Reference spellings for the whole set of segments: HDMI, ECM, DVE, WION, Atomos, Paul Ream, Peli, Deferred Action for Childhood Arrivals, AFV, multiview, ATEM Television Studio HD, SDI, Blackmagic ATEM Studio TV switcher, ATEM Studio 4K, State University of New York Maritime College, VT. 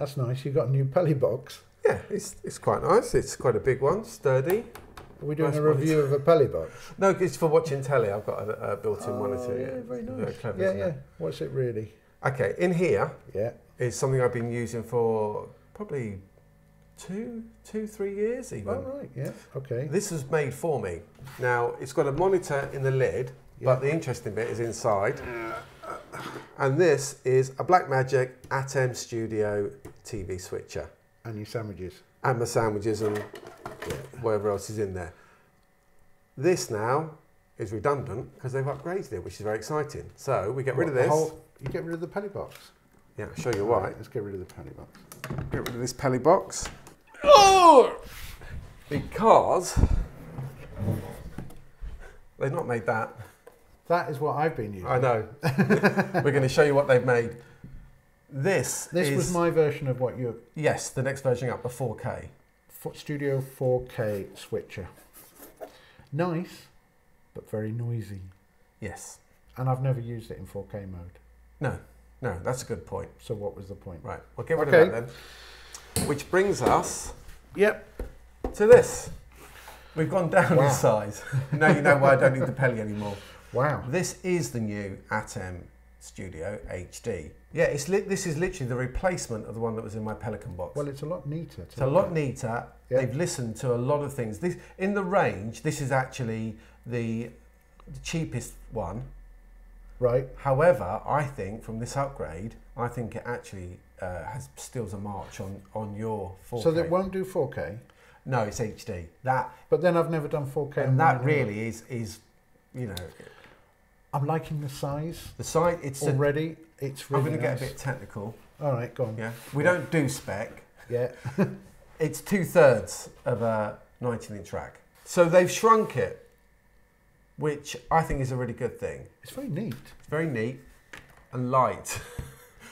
That's nice. You've got a new Peli box. Yeah, it's quite nice. It's quite a big one, sturdy. Are we doing nice a review monitor. Of a Peli box? No, it's for watching telly. I've got a built-in monitor. Yeah, yeah, very nice. Very clever, yeah, yeah. It? What's it really? Okay, in here is something I've been using for probably two, 3 years even. Oh, right, yeah, okay. This was made for me. Now, it's got a monitor in the lid, but the interesting bit is inside. And this is a Blackmagic ATEM Studio TV switcher. And your sandwiches. And my sandwiches and whatever else is in there. This now is redundant because they've upgraded it, which is very exciting. So we get rid of this. You get rid of the Peli box? Yeah, I'll show you why. Right, let's get rid of the Peli box. Get rid of this Peli box. Oh! Because they've not made that. That is what I've been using. I know. We're going to show you what they've made. This was my version of what you... Yes, the next version up, the 4K. Studio 4K switcher. Nice, but very noisy. Yes. And I've never used it in 4K mode. No, no, that's a good point. So what was the point? Right, we'll get rid of that then. Which brings us to this. We've gone down in size. Now you know why I don't need the Peli anymore. Wow. This is the new ATEM Studio HD. Yeah, it's this is literally the replacement of the one that was in my Pelican box. Well, it's a lot neater. It's a lot neater. Yep. They've listened to a lot of things. This in the range, this is actually the cheapest one. Right. However, I think from this upgrade, I think it actually has steals a march on your 4K. So that won't do 4K? No, it's HD. That. But then I've never done 4K. And that really is, you know. I'm liking the size. The size, it's already. It's really. I'm going to get a bit technical. All right, go on. Yeah. We don't do spec. Yeah. It's 2/3 of a 19-inch rack. So they've shrunk it, which I think is a really good thing. It's very neat. It's very neat and light.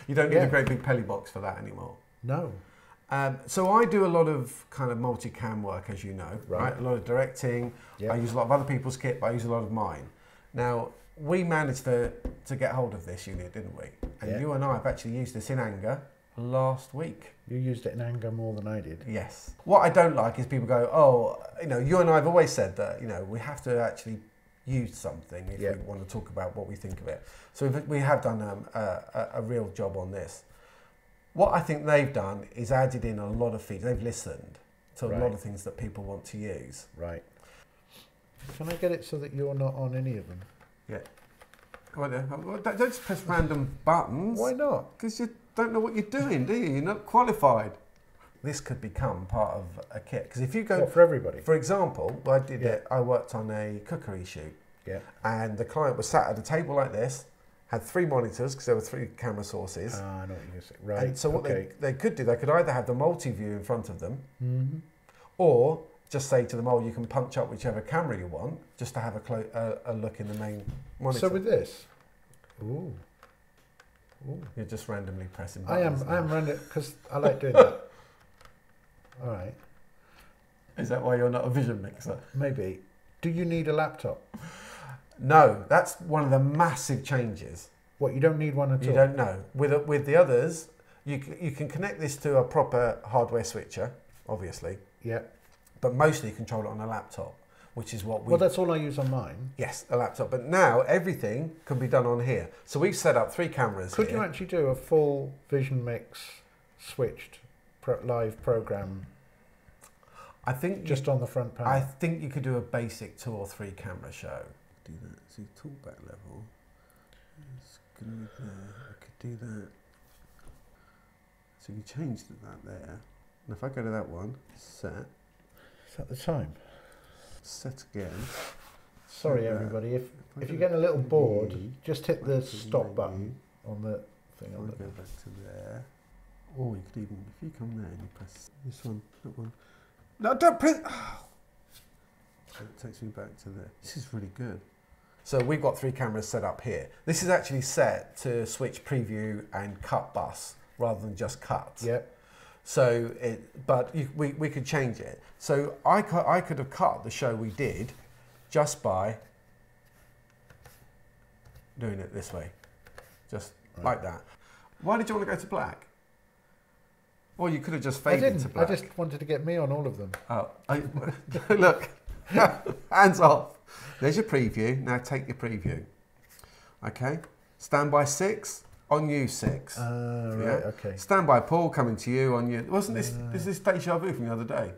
You don't need a great big Peli box for that anymore. No. So I do a lot of kind of multi-cam work, as you know, right? A lot of directing. Yep. I use a lot of other people's kit, but I use a lot of mine. Now, we managed to get hold of this unit, didn't we? And you and I have actually used this in anger last week. You used it in anger more than I did. Yes. What I don't like is people go, oh, you know, you and I have always said that, you know, we have to actually use something if we want to talk about what we think of it. So we have done a real job on this. What I think they've done is added in a lot of features. They've listened to a lot of things that people want to use. Right. Can I get it so that you're not on any of them? Yeah. Well, don't just press random buttons. Why not? Because you don't know what you're doing, do you? You're not qualified. This could become part of a kit. Because if you go... What, for everybody? For example, I did it. I worked on a cookery shoot. Yeah. And the client was sat at a table like this, had 3 monitors, because there were 3 camera sources. Ah, I know what you're saying. Right. And so what they could do, they could either have the multi-view in front of them, or... just say to them, oh, you can punch up whichever camera you want, just to have a look in the main monitor. So with this, you're just randomly pressing buttons. I am random, because I like doing that. All right. Is that why you're not a vision mixer? Maybe. Do you need a laptop? No, that's one of the massive changes. What, you don't need one at all? You don't know. With the others, you can connect this to a proper hardware switcher, obviously. Yeah. But mostly you control it on a laptop, which is what we... Well, that's all I use on mine. Yes, a laptop. But now everything can be done on here. So we've set up 3 cameras here. Could you actually do a full Vision Mix switched live program? I think... Just on the front panel? I think you could do a basic 2 or 3 camera show. Do that. See, talkback level. It's good there. I could do that. So we changed that there. And if I go to that one, set... At the time. Set again. Sorry everybody, if you're getting a little bored, just hit the stop button on the thing. I'll go back to there. Or you could even, if you come there and you press this one, that one. No, don't press! Oh. It takes me back to there. This is really good. So we've got 3 cameras set up here. This is actually set to switch preview and cut bus rather than just cut. Yep. So, but we could change it. So I could have cut the show we did just by doing it this way, just like that. Why did you want to go to black? Or you could have just faded to black. I just wanted to get me on all of them. Oh, look, hands off. There's your preview. Now take your preview. Okay, standby 6 on you 6. Right, okay. Standby Paul coming to you on you. Wasn't this this deja vu from the other day?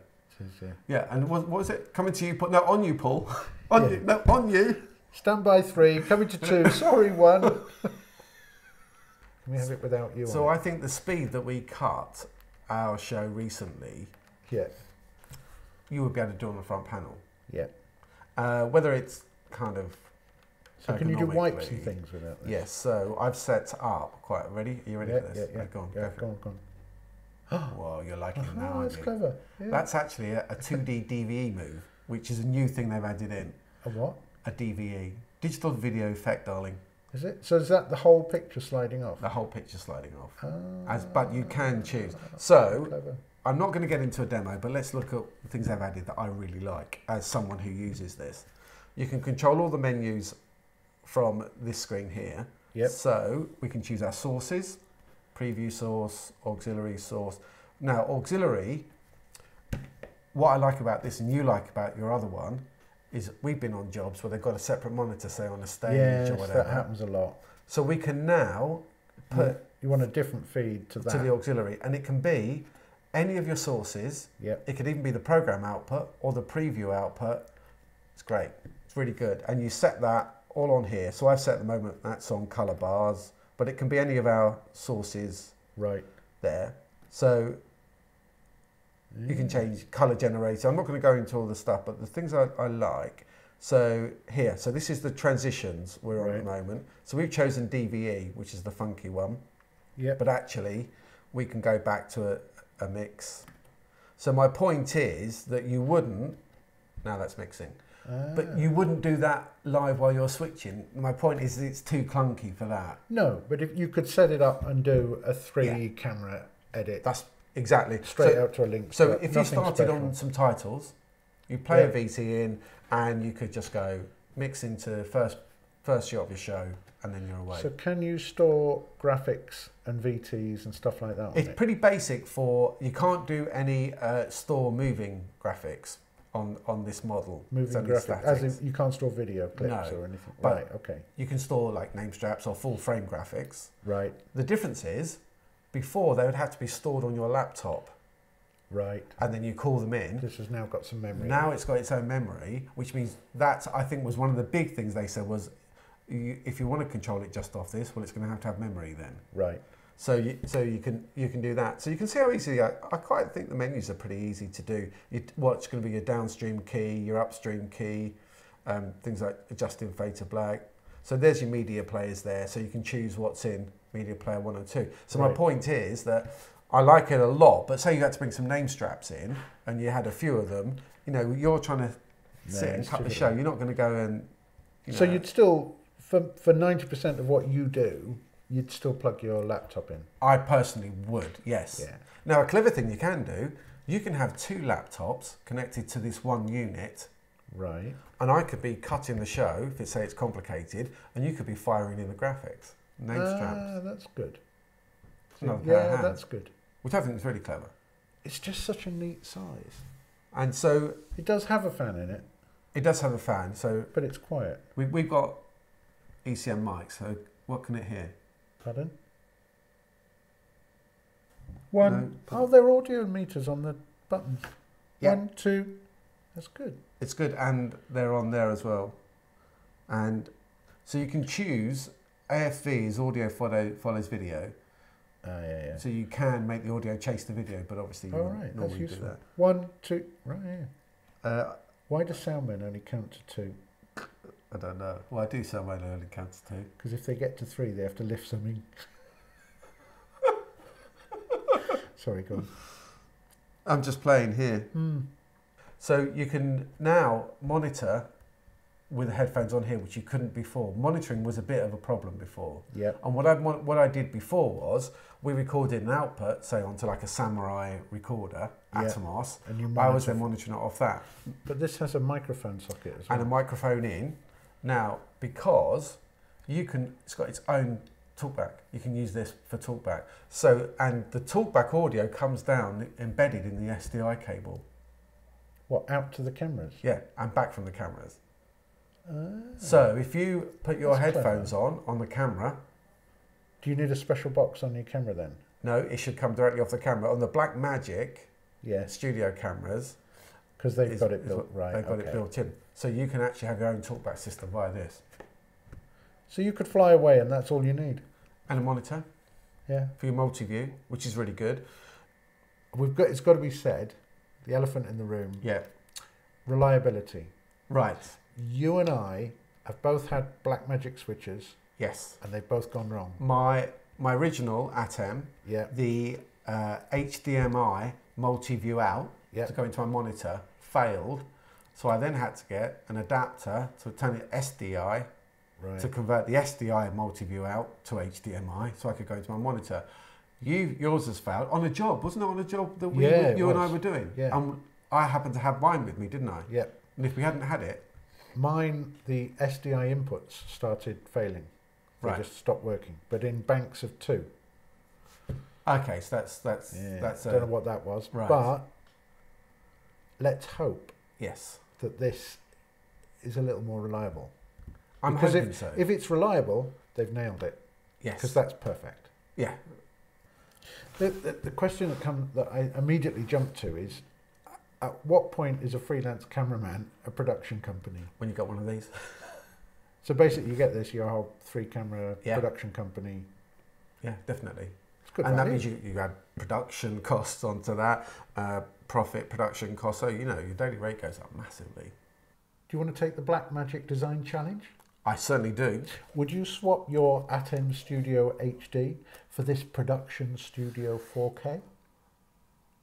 Yeah, and what was it? Coming to you, no, on you, Paul. On you, no, on you. Standby 3, coming to 2. Sorry, 1. Can we have it without you? So on I it? Think the speed that we cut our show recently, you would be able to do on the front panel. Yeah. Whether it's kind of. So can you do wipes and things without that? Yes. So I've set up quite ready. Are you ready for this? Yeah. Go on. Yeah, go on. Go on. Well, you're liking it now, aren't you? That's clever. Yeah. That's actually a 2D DVE move, which is a new thing they've added in. A what? A DVE. Digital video effect, darling. Is it? So is that the whole picture sliding off? The whole picture sliding off. But you can choose. So I'm not going to get into a demo, but let's look at the things they've added that I really like as someone who uses this. You can control all the menus from this screen here. Yep. So we can choose our sources. Preview source, auxiliary source. Now auxiliary, what I like about this and you like about your other one is we've been on jobs where they've got a separate monitor, say on a stage or whatever. That happens a lot. So we can now put... You want a different feed to that. To the auxiliary, and it can be any of your sources. Yep. It could even be the program output or the preview output. It's great, it's really good. And you set that all on here. So I've set at the moment that's on color bars, but it can be any of our sources there. So you can change color generator. I'm not going to go into all the stuff, but the things I like. So here, so this is the transitions we're on at the moment. So we've chosen DVE, which is the funky one. Yeah. But actually, we can go back to a mix. So my point is that you wouldn't, now that's mixing, but you wouldn't do that live while you're switching. My point is it's too clunky for that. No, but if you could set it up and do a 3 camera edit. That's exactly. Straight out to a link. So if you started on some titles, you play a VT in and you could just go mix into first shot of your show and then you're away. So can you store graphics and VTs and stuff like that on it? Pretty basic for, you can't do any store moving graphics. On this model. Moving graphics, as in you can't store video clips or anything. But you can store like name straps or full frame graphics. Right. The difference is, before they would have to be stored on your laptop. Right. And then you call them in. This has now got some memory. Now it's got its own memory, which means that I think was one of the big things they said was, if you want to control it just off this, well, it's going to have memory then. Right. So you can do that. So you can see how easy, I quite think the menus are pretty easy to do. What's going to be your downstream key, your upstream key, things like adjusting fade to black. So there's your media players there. So you can choose what's in media player 1 and 2. So my point is that I like it a lot, but say you had to bring some name straps in and you had a few of them, you know, you're trying to sit and cut the show. You're not going to go and, you know. So you'd still, for 90% of what you do, you'd still plug your laptop in? I personally would, yes. Yeah. Now, a clever thing you can do, you can have 2 laptops connected to this 1 unit. Right. And I could be cutting the show, if it's, say it's complicated, and you could be firing in the graphics. Name straps. That's good. Yeah, that's good. Which I think is really clever. It's just such a neat size. And so... It does have a fan in it. It does have a fan, so... But it's quiet. We've got ECM mics, so what can it hear? Pardon? 1. No, oh, they're audio meters on the buttons. Yeah. 1, 2. That's good. It's good, and they're on there as well. And so you can choose AFV is audio follows video. Yeah. So you can make the audio chase the video, but obviously you wouldn't normally do that. 1, 2. Right. Yeah. Why does soundmen only count to 2? I don't know. Well, I do soundmen only count to 2. Because if they get to 3, they have to lift something. Sorry, go on. I'm just playing here. So you can now monitor with the headphones on here, which you couldn't before. Monitoring was a bit of a problem before. Yeah. And what I did before was we recorded an output, say onto like a Samurai recorder, Atomos. And you I was then monitoring it off that. But this has a microphone socket as well. And a microphone in. Now, because it's got its own talkback. You can use this for talkback. So, and the talkback audio comes down embedded in the SDI cable. What, out to the cameras? Yeah, and back from the cameras. So if you put your headphones on the camera. Do you need a special box on your camera then? No, it should come directly off the camera. On the Blackmagic studio cameras. Because they've got it built, right. They've got it built in. So you can actually have your own talkback system via this. So you could fly away and that's all you need. And a monitor. Yeah. For your multi-view, which is really good. We've got, it's got to be said, the elephant in the room. Yeah. Reliability. Right. You and I have both had Blackmagic switchers. Yes. And they've both gone wrong. My original ATEM, the HDMI multi-view out to go into my monitor failed. So I then had to get an adapter to turn it SDI to convert the SDI multi-view out to HDMI so I could go into my monitor. Yours has failed on a job, wasn't it? On a job that we, you and I were doing. Yeah. And I happened to have mine with me, didn't I? Yeah. And if we hadn't had it, mine, the SDI inputs started failing. They just stopped working, but in banks of 2. Okay, so that's I don't know what that was, but let's hope that this is a little more reliable. I'm hoping so. If it's reliable, they've nailed it. Yes, because that's perfect. Yeah. The question that I immediately jumped to is, at what point is a freelance cameraman a production company? When you got one of these. So basically you get this, your whole 3-camera production company. Yeah, definitely. It's good. And that means you add production costs onto that, profit, production costs. So, you know, your daily rate goes up massively. Do you want to take the Blackmagic design challenge? I certainly do. Would you swap your ATEM Studio HD for this production Studio 4K?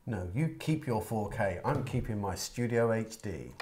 No, you keep your 4K. I'm keeping my Studio HD.